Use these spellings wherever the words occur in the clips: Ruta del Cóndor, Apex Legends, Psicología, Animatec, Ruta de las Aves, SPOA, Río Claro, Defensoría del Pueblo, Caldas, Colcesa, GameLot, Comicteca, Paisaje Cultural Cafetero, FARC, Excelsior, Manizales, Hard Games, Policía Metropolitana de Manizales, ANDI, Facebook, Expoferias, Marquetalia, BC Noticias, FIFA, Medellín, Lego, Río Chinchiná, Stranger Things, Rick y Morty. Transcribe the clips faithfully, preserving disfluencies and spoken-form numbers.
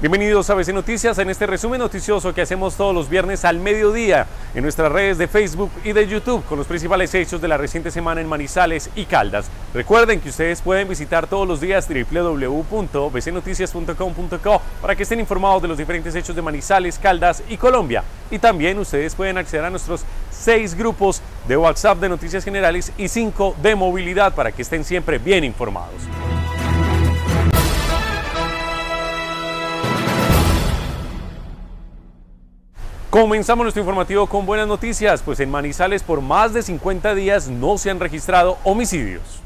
Bienvenidos a B C Noticias en este resumen noticioso que hacemos todos los viernes al mediodía en nuestras redes de Facebook y de YouTube con los principales hechos de la reciente semana en Manizales y Caldas. Recuerden que ustedes pueden visitar todos los días w w w punto b c noticias punto com punto co para que estén informados de los diferentes hechos de Manizales, Caldas y Colombia. Y también ustedes pueden acceder a nuestros seis grupos de WhatsApp de noticias generales y cinco de movilidad para que estén siempre bien informados. Comenzamos nuestro informativo con buenas noticias, pues en Manizales por más de cincuenta días no se han registrado homicidios.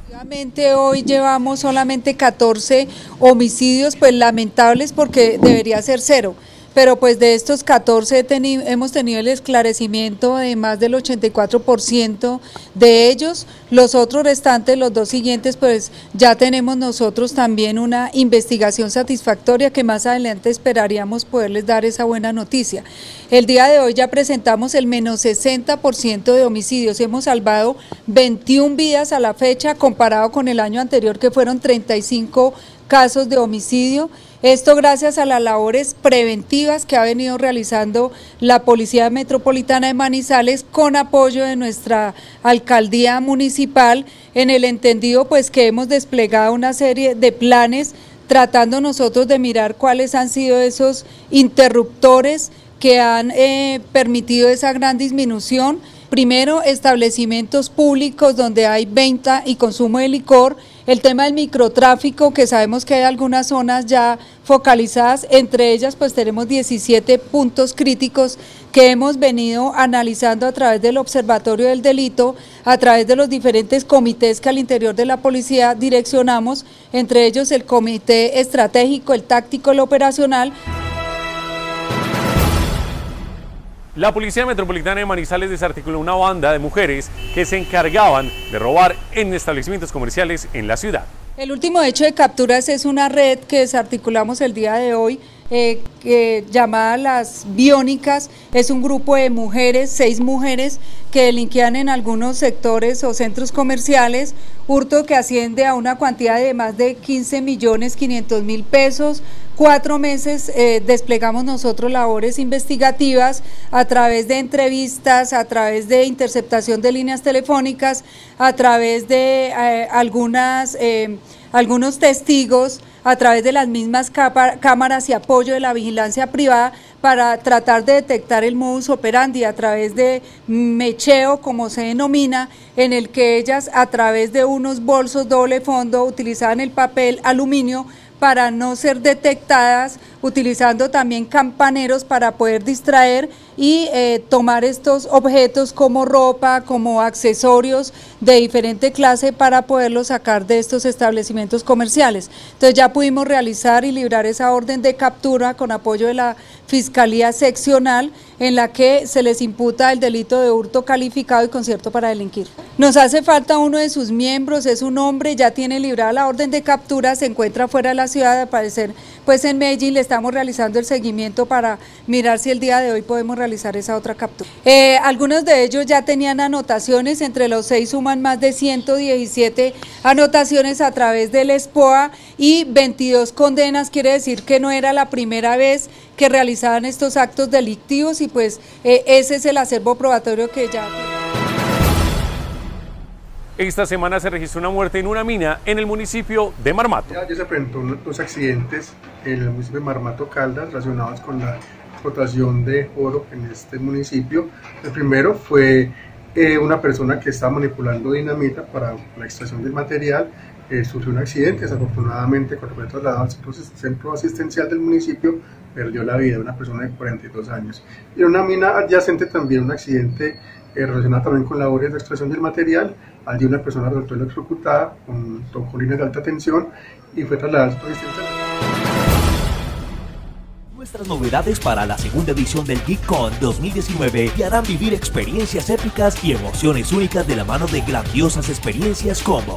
Hoy llevamos solamente catorce homicidios, pues lamentables porque debería ser cero, pero pues de estos catorce teni- hemos tenido el esclarecimiento de más del ochenta y cuatro por ciento de ellos. Los otros restantes, los dos siguientes, pues ya tenemos nosotros también una investigación satisfactoria que más adelante esperaríamos poderles dar esa buena noticia. El día de hoy ya presentamos el menos sesenta por ciento de homicidios, hemos salvado veintiuna vidas a la fecha comparado con el año anterior que fueron treinta y cinco casos de homicidio. Esto gracias a las labores preventivas que ha venido realizando la Policía Metropolitana de Manizales con apoyo de nuestra alcaldía municipal, en el entendido pues que hemos desplegado una serie de planes tratando nosotros de mirar cuáles han sido esos interruptores que han eh, permitido esa gran disminución. Primero, establecimientos públicos donde hay venta y consumo de licor, el tema del microtráfico, que sabemos que hay algunas zonas ya focalizadas, entre ellas pues tenemos diecisiete puntos críticos que hemos venido analizando a través del Observatorio del Delito, a través de los diferentes comités que al interior de la policía direccionamos, entre ellos el comité estratégico, el táctico, el operacional. La Policía Metropolitana de Manizales desarticuló una banda de mujeres que se encargaban de robar en establecimientos comerciales en la ciudad. El último hecho de capturas es una red que desarticulamos el día de hoy, eh, eh, llamada Las Biónicas. Es un grupo de mujeres, seis mujeres, que delinquían en algunos sectores o centros comerciales, hurto que asciende a una cuantía de más de quince millones quinientos mil pesos. Cuatro meses eh, desplegamos nosotros labores investigativas a través de entrevistas, a través de interceptación de líneas telefónicas, a través de eh, algunas, eh, algunos testigos, a través de las mismas cámaras y apoyo de la vigilancia privada para tratar de detectar el modus operandi a través de mecheo, como se denomina, en el que ellas a través de unos bolsos doble fondo utilizaban el papel aluminio para no ser detectadas, utilizando también campaneros para poder distraer y eh, tomar estos objetos como ropa, como accesorios de diferente clase para poderlos sacar de estos establecimientos comerciales. Entonces ya pudimos realizar y librar esa orden de captura con apoyo de la Fiscalía Seccional, en la que se les imputa el delito de hurto calificado y concierto para delinquir. Nos hace falta uno de sus miembros, es un hombre, ya tiene librada la orden de captura, se encuentra fuera de la ciudad, al parecer pues en Medellín. Le estamos realizando el seguimiento para mirar si el día de hoy podemos realizar esa otra captura. Eh, algunos de ellos ya tenían anotaciones, entre los seis suman más de ciento diecisiete anotaciones a través del S P O A y veintidós condenas, quiere decir que no era la primera vez que realizaban estos actos delictivos y pues eh, ese es el acervo probatorio que ya... Esta semana se registró una muerte en una mina en el municipio de Marmato. Ya se presentaron dos accidentes en el municipio de Marmato, Caldas, relacionados con la explotación de oro en este municipio. El primero fue eh, una persona que estaba manipulando dinamita para la extracción del material. Eh, surgió un accidente, desafortunadamente cuando fue trasladado al centro asistencial del municipio, perdió la vida de una persona de cuarenta y dos años. Y en una mina adyacente también un accidente Eh, relacionada también con labores de extracción del material. Allí una persona resultó electrocutada con colines de alta tensión y fue trasladada a distancia. Nuestras novedades para la segunda edición del Geekcon dos mil diecinueve te harán vivir experiencias épicas y emociones únicas de la mano de grandiosas experiencias como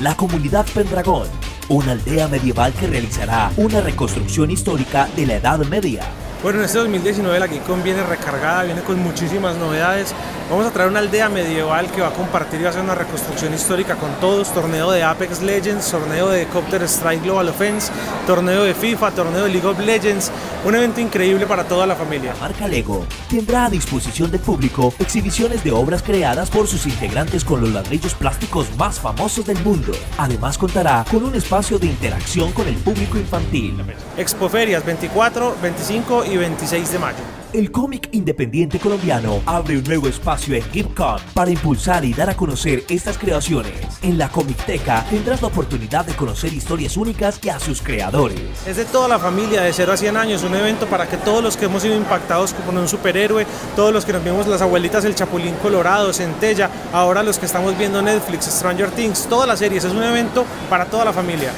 la Comunidad Pendragón, una aldea medieval que realizará una reconstrucción histórica de la Edad Media. Bueno, en este dos mil diecinueve la Geekcon viene recargada, viene con muchísimas novedades. Vamos a traer una aldea medieval que va a compartir y va a hacer una reconstrucción histórica con todos. Torneo de Apex Legends, torneo de Counter Strike Global Offense, torneo de FIFA, torneo de League of Legends. Un evento increíble para toda la familia. La marca Lego tendrá a disposición del público exhibiciones de obras creadas por sus integrantes con los ladrillos plásticos más famosos del mundo. Además contará con un espacio de interacción con el público infantil. Expoferias veinticuatro, veinticinco y veintiséis de mayo. El cómic independiente colombiano abre un nuevo espacio en Geekcon para impulsar y dar a conocer estas creaciones. En la Comicteca tendrás la oportunidad de conocer historias únicas y a sus creadores. Es de toda la familia, de cero a cien años, un evento para que todos los que hemos sido impactados con un superhéroe, todos los que nos vimos las abuelitas, el Chapulín Colorado, Centella, ahora los que estamos viendo Netflix, Stranger Things, todas las series, es un evento para toda la familia.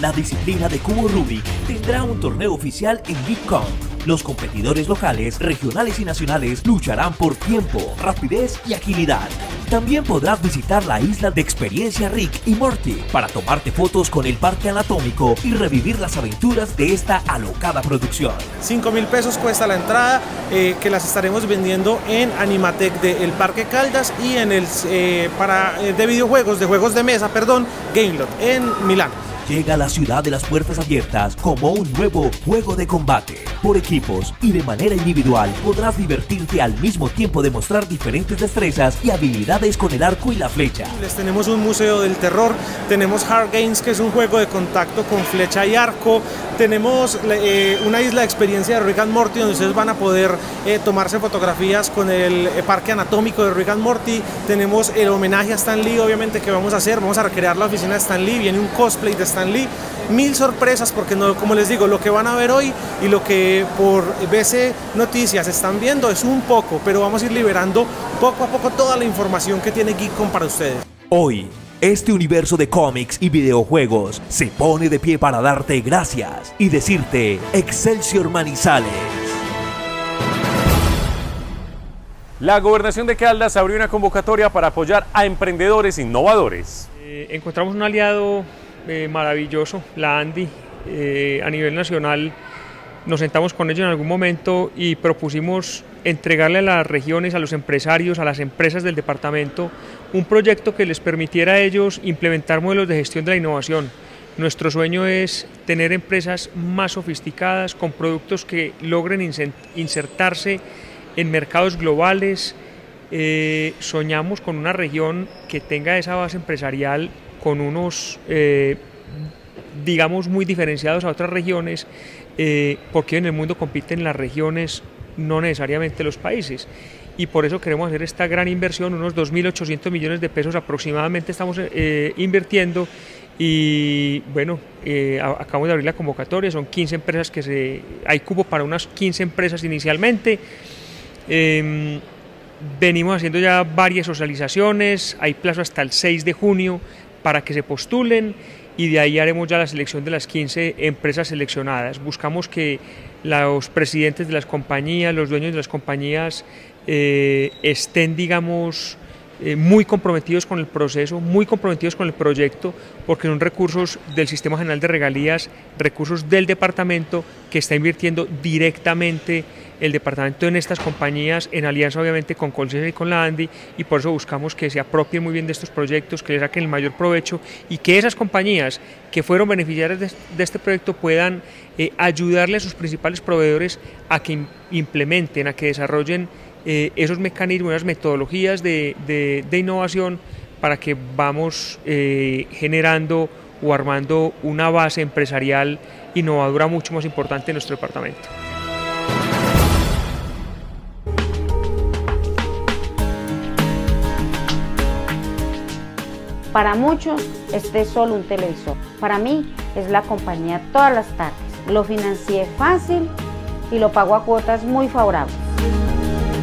La disciplina de Cubo Rubik tendrá un torneo oficial en Geekcon. Los competidores locales, regionales y nacionales lucharán por tiempo, rapidez y agilidad. También podrás visitar la isla de experiencia Rick y Morty para tomarte fotos con el Parque Anatómico y revivir las aventuras de esta alocada producción. cinco mil pesos cuesta la entrada, eh, que las estaremos vendiendo en Animatec del Parque Caldas y en el eh, para, eh, de videojuegos, de juegos de mesa, perdón, Gamelot en Milán. Llega a la ciudad de las puertas abiertas como un nuevo juego de combate. Por equipos y de manera individual podrás divertirte al mismo tiempo de mostrar diferentes destrezas y habilidades con el arco y la flecha. Les tenemos un museo del terror, tenemos Hard Games, que es un juego de contacto con flecha y arco, tenemos eh, una isla de experiencia de Rick and Morty donde ustedes van a poder eh, tomarse fotografías con el eh, Parque Anatómico de Rick and Morty, tenemos el homenaje a Stan Lee, obviamente, que vamos a hacer, vamos a recrear la oficina de Stan Lee, viene un cosplay de Stan Lee. Stan Lee, mil sorpresas, porque no, como les digo, lo que van a ver hoy y lo que por B C Noticias están viendo es un poco, pero vamos a ir liberando poco a poco toda la información que tiene Geekcon para ustedes. Hoy, este universo de cómics y videojuegos se pone de pie para darte gracias y decirte Excelsior Manizales. La Gobernación de Caldas abrió una convocatoria para apoyar a emprendedores innovadores. Eh, encontramos un aliado Eh, maravilloso, la ANDI, eh, a nivel nacional. Nos sentamos con ellos en algún momento y propusimos entregarle a las regiones, a los empresarios, a las empresas del departamento, un proyecto que les permitiera a ellos implementar modelos de gestión de la innovación. Nuestro sueño es tener empresas más sofisticadas, con productos que logren insertarse en mercados globales. Eh, soñamos con una región que tenga esa base empresarial con unos, eh, digamos, muy diferenciados a otras regiones, eh, porque en el mundo compiten las regiones, no necesariamente los países. Y por eso queremos hacer esta gran inversión, unos dos mil ochocientos millones de pesos aproximadamente estamos eh, invirtiendo. Y bueno, eh, acabamos de abrir la convocatoria, son quince empresas que se... Hay cupo para unas quince empresas inicialmente. Eh, venimos haciendo ya varias socializaciones, hay plazo hasta el seis de junio. Para que se postulen, y de ahí haremos ya la selección de las quince empresas seleccionadas. Buscamos que los presidentes de las compañías, los dueños de las compañías eh, estén, digamos, eh, muy comprometidos con el proceso, muy comprometidos con el proyecto, porque son recursos del Sistema General de Regalías, recursos del departamento que está invirtiendo directamente el departamento en estas compañías, en alianza obviamente con Colcesa y con la ANDI, y por eso buscamos que se apropien muy bien de estos proyectos, que les saquen el mayor provecho y que esas compañías que fueron beneficiarias de, de este proyecto puedan eh, ayudarle a sus principales proveedores a que implementen, a que desarrollen eh, esos mecanismos, esas metodologías de, de, de innovación, para que vamos eh, generando o armando una base empresarial innovadora mucho más importante en nuestro departamento. Para muchos, este es solo un televisor. Para mí, es la compañía todas las tardes. Lo financié fácil y lo pago a cuotas muy favorables.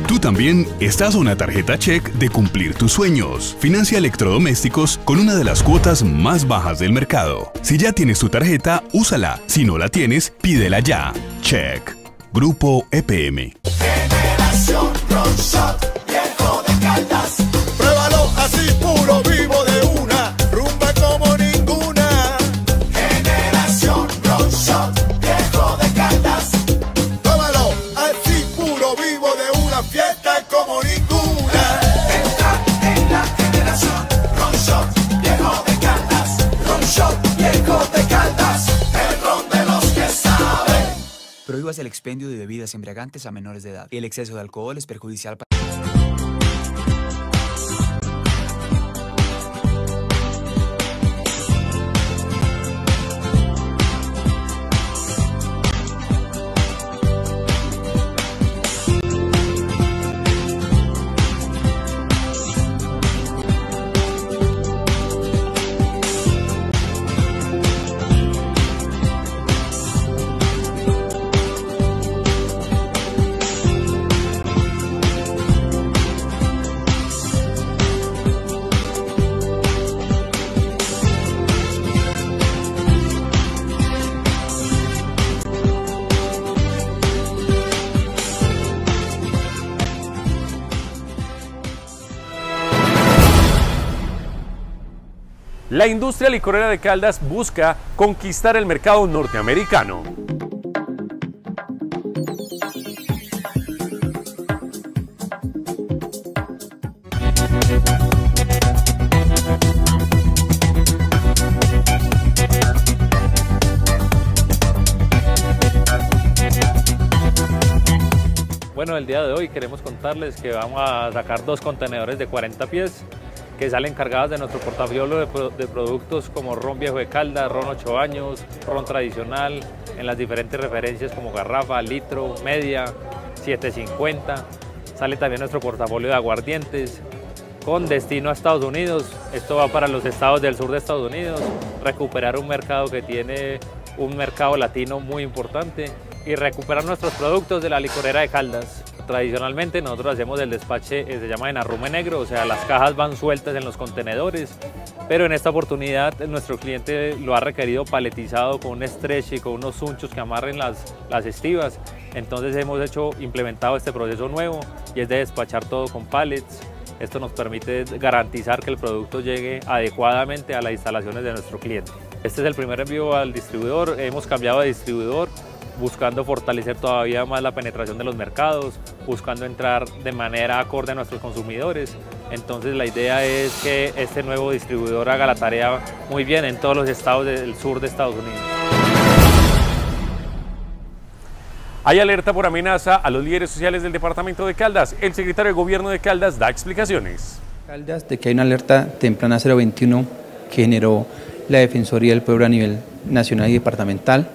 Tú también estás a una tarjeta Check de cumplir tus sueños. Financia electrodomésticos con una de las cuotas más bajas del mercado. Si ya tienes tu tarjeta, úsala. Si no la tienes, pídela ya. Check. Grupo E P M. Generación Ronshot, viejo de Caldas. Pruébalo así, puro vivo de fiesta como ninguna. es el expendio de bebidas embriagantes a menores de edad. El exceso de alcohol es perjudicial para... La industria licorera de Caldas busca conquistar el mercado norteamericano. Bueno, el día de hoy queremos contarles que vamos a sacar dos contenedores de cuarenta pies. Que salen cargadas de nuestro portafolio de, pro de productos como ron viejo de Caldas, ron ocho años, ron tradicional, en las diferentes referencias como garrafa, litro, media, siete cincuenta. Sale también nuestro portafolio de aguardientes con destino a Estados Unidos. Esto va para los estados del sur de Estados Unidos, recuperar un mercado que tiene un mercado latino muy importante y recuperar nuestros productos de la licorera de Caldas. Tradicionalmente nosotros hacemos el despache, se llama en arrume negro, o sea, las cajas van sueltas en los contenedores, pero en esta oportunidad nuestro cliente lo ha requerido paletizado con un stretch y con unos sunchos que amarren las, las estivas. Entonces hemos hecho, implementado este proceso nuevo y es de despachar todo con pallets. Esto nos permite garantizar que el producto llegue adecuadamente a las instalaciones de nuestro cliente. Este es el primer envío al distribuidor, hemos cambiado de distribuidor, buscando fortalecer todavía más la penetración de los mercados, buscando entrar de manera acorde a nuestros consumidores. Entonces la idea es que este nuevo distribuidor haga la tarea muy bien en todos los estados del sur de Estados Unidos. Hay alerta por amenaza a los líderes sociales del departamento de Caldas. El secretario de Gobierno de Caldas da explicaciones. Caldas, de que hay una alerta temprana cero veintiuno que generó la Defensoría del Pueblo a nivel nacional y departamental.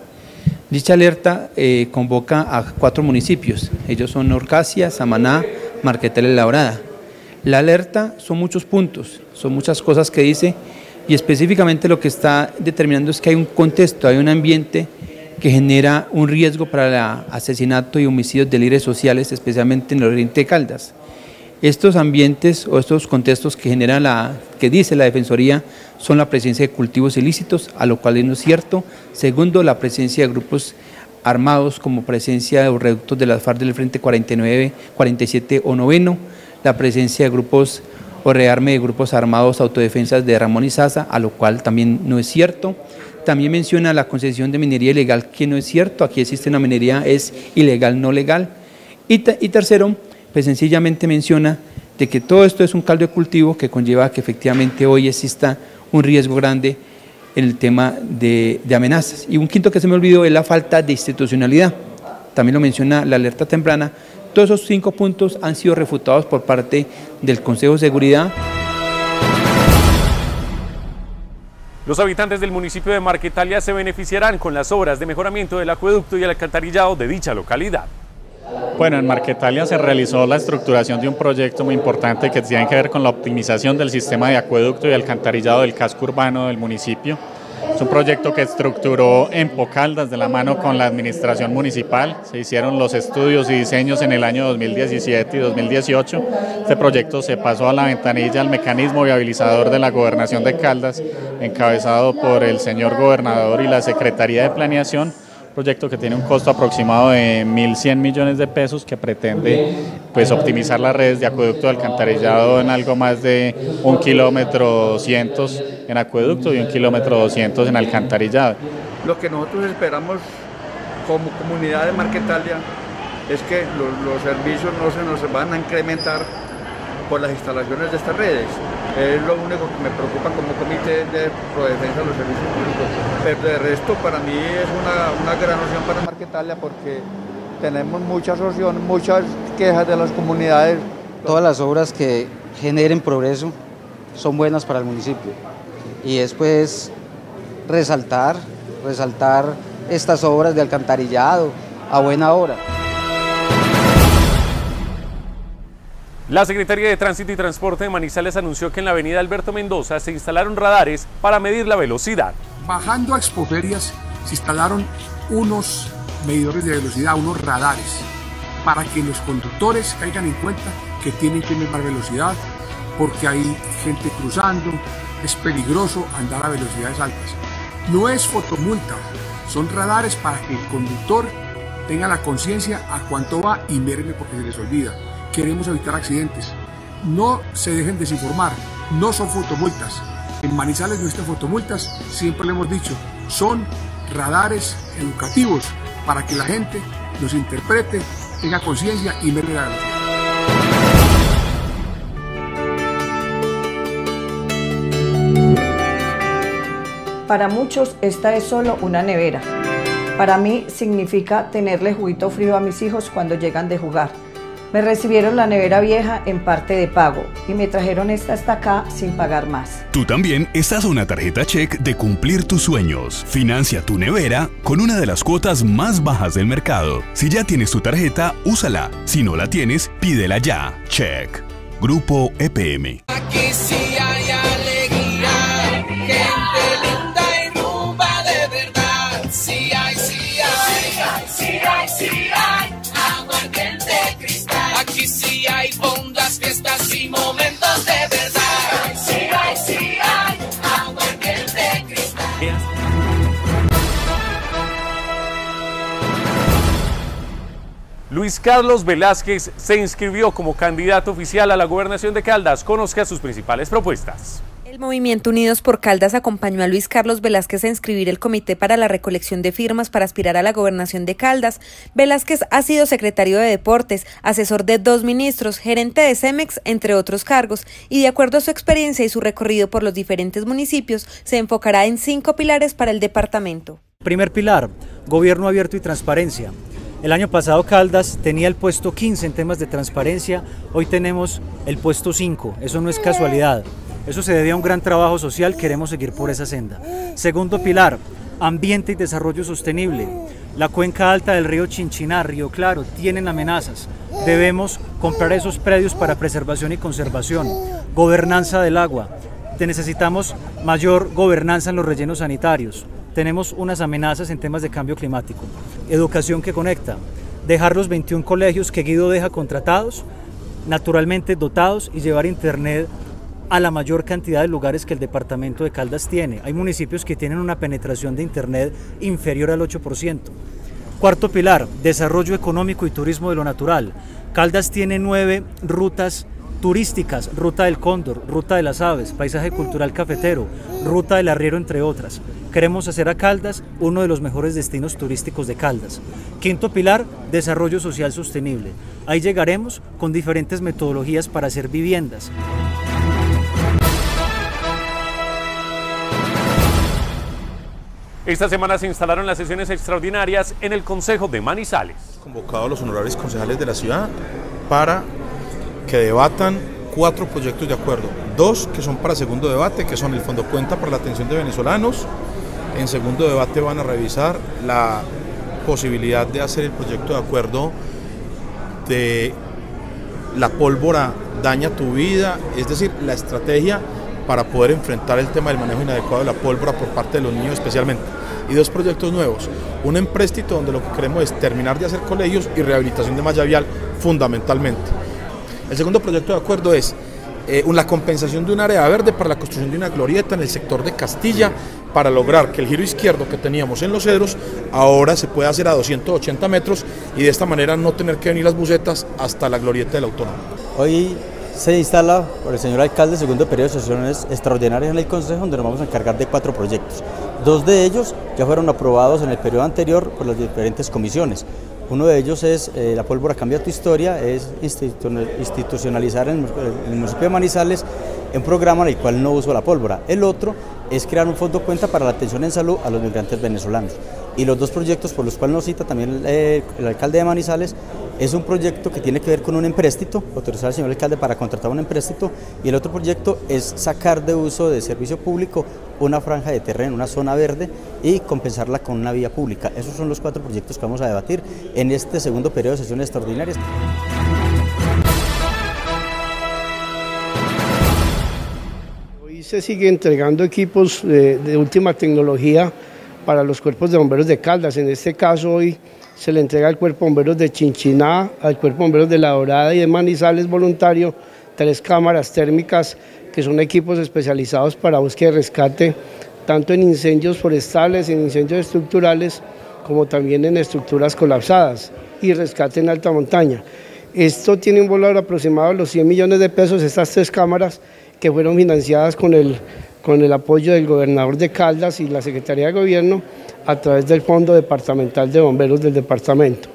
Dicha alerta eh, convoca a cuatro municipios, ellos son Orcasia, Samaná, Marquetalia y La Dorada. La alerta son muchos puntos, son muchas cosas que dice y específicamente lo que está determinando es que hay un contexto, hay un ambiente que genera un riesgo para el asesinato y homicidios de líderes sociales, especialmente en el oriente de Caldas. Estos ambientes o estos contextos que genera la, que dice la Defensoría, son la presencia de cultivos ilícitos, a lo cual no es cierto. Segundo, la presencia de grupos armados como presencia de reductos de las FARC del Frente cuarenta y nueve, cuarenta y siete o noveno, la presencia de grupos o rearme de grupos armados autodefensas de Ramón y Sasa, a lo cual también no es cierto. También menciona la concesión de minería ilegal, que no es cierto, aquí existe una minería, es ilegal, no legal. Y, y tercero, pues sencillamente menciona de que todo esto es un caldo de cultivo que conlleva que efectivamente hoy exista un riesgo grande en el tema de, de amenazas. Y un quinto que se me olvidó es la falta de institucionalidad, también lo menciona la alerta temprana. Todos esos cinco puntos han sido refutados por parte del Consejo de Seguridad. Los habitantes del municipio de Marquetalia se beneficiarán con las obras de mejoramiento del acueducto y el alcantarillado de dicha localidad. Bueno, en Marquetalia se realizó la estructuración de un proyecto muy importante que tiene que ver con la optimización del sistema de acueducto y alcantarillado del casco urbano del municipio. Es un proyecto que estructuró en Caldas de la mano con la administración municipal. Se hicieron los estudios y diseños en el año dos mil diecisiete y dos mil dieciocho. Este proyecto se pasó a la ventanilla al mecanismo viabilizador de la gobernación de Caldas, encabezado por el señor gobernador y la Secretaría de Planeación. Proyecto que tiene un costo aproximado de mil cien millones de pesos que pretende pues, optimizar las redes de acueducto y alcantarillado en algo más de un kilómetro doscientos en acueducto y un kilómetro doscientos en alcantarillado. Lo que nosotros esperamos como comunidad de Marquetalia es que los, los servicios no se nos van a incrementar por las instalaciones de estas redes. Es lo único que me preocupa como comité de ProDefensa de los servicios públicos. Pero de resto, para mí es una, una gran opción para Marquetalia porque tenemos mucha solución, muchas quejas de las comunidades. Todas las obras que generen progreso son buenas para el municipio y después resaltar, resaltar estas obras de alcantarillado a buena hora. La Secretaría de Tránsito y Transporte de Manizales anunció que en la avenida Alberto Mendoza se instalaron radares para medir la velocidad. Bajando a Expoferias se instalaron unos medidores de velocidad, unos radares, para que los conductores caigan en cuenta que tienen que medir velocidad, porque hay gente cruzando, es peligroso andar a velocidades altas. No es fotomulta, son radares para que el conductor tenga la conciencia a cuánto va y mírele porque se les olvida. Queremos evitar accidentes. No se dejen desinformar, no son fotomultas. En Manizales nuestras fotomultas, siempre le hemos dicho, son radares educativos para que la gente los interprete, tenga conciencia y me regale. Para muchos esta es solo una nevera. Para mí significa tenerle juguito frío a mis hijos cuando llegan de jugar. Me recibieron la nevera vieja en parte de pago y me trajeron esta hasta acá sin pagar más. Tú también estás a una tarjeta Check de cumplir tus sueños. Financia tu nevera con una de las cuotas más bajas del mercado. Si ya tienes tu tarjeta, úsala. Si no la tienes, pídela ya. Check. Grupo E P M. Aquí sí hay alegría, gente linda y rumba de verdad. Sí hay, sí hay, sí hay, sí hay. Aquí sí hay fondas, fiestas y momentos de verdad. Sí hay, sí hay, aguardiente de cristal. Luis Carlos Velásquez se inscribió como candidato oficial a la gobernación de Caldas. Conozca sus principales propuestas. El Movimiento Unidos por Caldas acompañó a Luis Carlos Velásquez a inscribir el comité para la recolección de firmas para aspirar a la gobernación de Caldas. Velásquez ha sido secretario de Deportes, asesor de dos ministros, gerente de Cemex, entre otros cargos, y de acuerdo a su experiencia y su recorrido por los diferentes municipios, se enfocará en cinco pilares para el departamento. Primer pilar, gobierno abierto y transparencia. El año pasado Caldas tenía el puesto quince en temas de transparencia, hoy tenemos el puesto cinco, eso no es casualidad. Eso se debe a un gran trabajo social, queremos seguir por esa senda. Segundo pilar, ambiente y desarrollo sostenible. La cuenca alta del río Chinchiná, Río Claro, tienen amenazas. Debemos comprar esos predios para preservación y conservación. Gobernanza del agua. Necesitamos mayor gobernanza en los rellenos sanitarios. Tenemos unas amenazas en temas de cambio climático. Educación que conecta. Dejar los veintiún colegios que Guido deja contratados, naturalmente dotados, y llevar internet a la mayor cantidad de lugares que el departamento de Caldas tiene. Hay municipios que tienen una penetración de internet inferior al ocho por ciento. Cuarto pilar, desarrollo económico y turismo de lo natural. Caldas tiene nueve rutas turísticas, ruta del cóndor, ruta de las aves, paisaje cultural cafetero, ruta del arriero, entre otras. Queremos hacer a Caldas uno de los mejores destinos turísticos de Caldas. Quinto pilar, desarrollo social sostenible. Ahí llegaremos con diferentes metodologías para hacer viviendas. Esta semana se instalaron las sesiones extraordinarias en el Concejo de Manizales. Convocado a los honorables concejales de la ciudad para que debatan cuatro proyectos de acuerdo. Dos que son para segundo debate, que son el Fondo Cuenta para la Atención de Venezolanos. En segundo debate van a revisar la posibilidad de hacer el proyecto de acuerdo de la pólvora daña tu vida, es decir, la estrategia para poder enfrentar el tema del manejo inadecuado de la pólvora por parte de los niños especialmente. Y dos proyectos nuevos, un empréstito donde lo que queremos es terminar de hacer colegios y rehabilitación de malla vial fundamentalmente. El segundo proyecto de acuerdo es eh, la compensación de un área verde para la construcción de una glorieta en el sector de Castilla para lograr que el giro izquierdo que teníamos en Los Cedros ahora se pueda hacer a doscientos ochenta metros y de esta manera no tener que venir las busetas hasta la glorieta del autónomo. Hoy se instala por el señor alcalde el segundo periodo de sesiones extraordinarias en el Concejo, donde nos vamos a encargar de cuatro proyectos. Dos de ellos ya fueron aprobados en el periodo anterior por las diferentes comisiones. Uno de ellos es eh, La pólvora cambia tu historia, es institu institucionalizar en, en el municipio de Manizales un programa en el cual no uso la pólvora. El otro es crear un fondo cuenta para la atención en salud a los migrantes venezolanos. Y los dos proyectos por los cuales nos cita también eh, el alcalde de Manizales es un proyecto que tiene que ver con un empréstito, autorizar al señor alcalde para contratar un empréstito, y el otro proyecto es sacar de uso de servicio público una franja de terreno, una zona verde, y compensarla con una vía pública. Esos son los cuatro proyectos que vamos a debatir en este segundo periodo de sesiones extraordinarias. Hoy se sigue entregando equipos de, de última tecnología para los cuerpos de bomberos de Caldas. En este caso hoy se le entrega al cuerpo de bomberos de Chinchiná, al cuerpo de bomberos de La Dorada y de Manizales voluntario, tres cámaras térmicas que son equipos especializados para búsqueda y rescate, tanto en incendios forestales, en incendios estructurales, como también en estructuras colapsadas y rescate en alta montaña. Esto tiene un valor aproximado a los cien millones de pesos, estas tres cámaras que fueron financiadas con el... con el apoyo del gobernador de Caldas y la Secretaría de Gobierno a través del Fondo Departamental de Bomberos del departamento.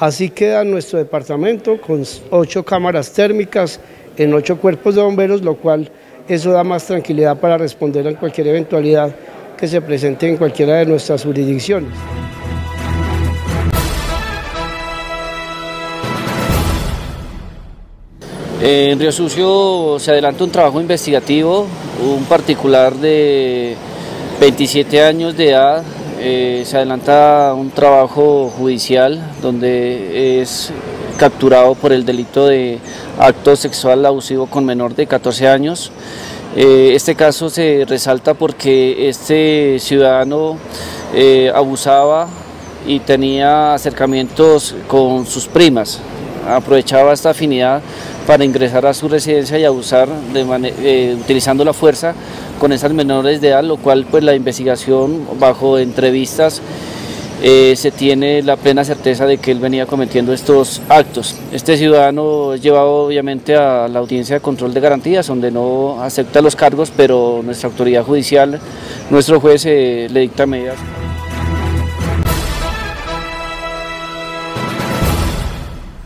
Así queda nuestro departamento con ocho cámaras térmicas en ocho cuerpos de bomberos, lo cual eso da más tranquilidad para responder a cualquier eventualidad que se presente en cualquiera de nuestras jurisdicciones. En Río Sucio se adelanta un trabajo investigativo, un particular de veintisiete años de edad, eh, se adelanta un trabajo judicial donde es capturado por el delito de acto sexual abusivo con menor de catorce años. Eh, este caso se resalta porque este ciudadano eh, abusaba y tenía acercamientos con sus primas, aprovechaba esta afinidad para ingresar a su residencia y abusar de eh, utilizando la fuerza con esas menores de edad, lo cual pues la investigación bajo entrevistas eh, se tiene la plena certeza de que él venía cometiendo estos actos. Este ciudadano es llevado obviamente a la audiencia de control de garantías donde no acepta los cargos, pero nuestra autoridad judicial, nuestro juez eh, le dicta medidas.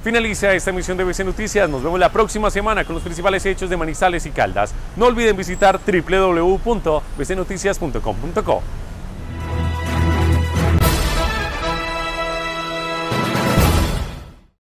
Finaliza esta emisión de B C Noticias, nos vemos la próxima semana con los principales hechos de Manizales y Caldas. No olviden visitar doble u doble u doble u punto b c noticias punto com punto co.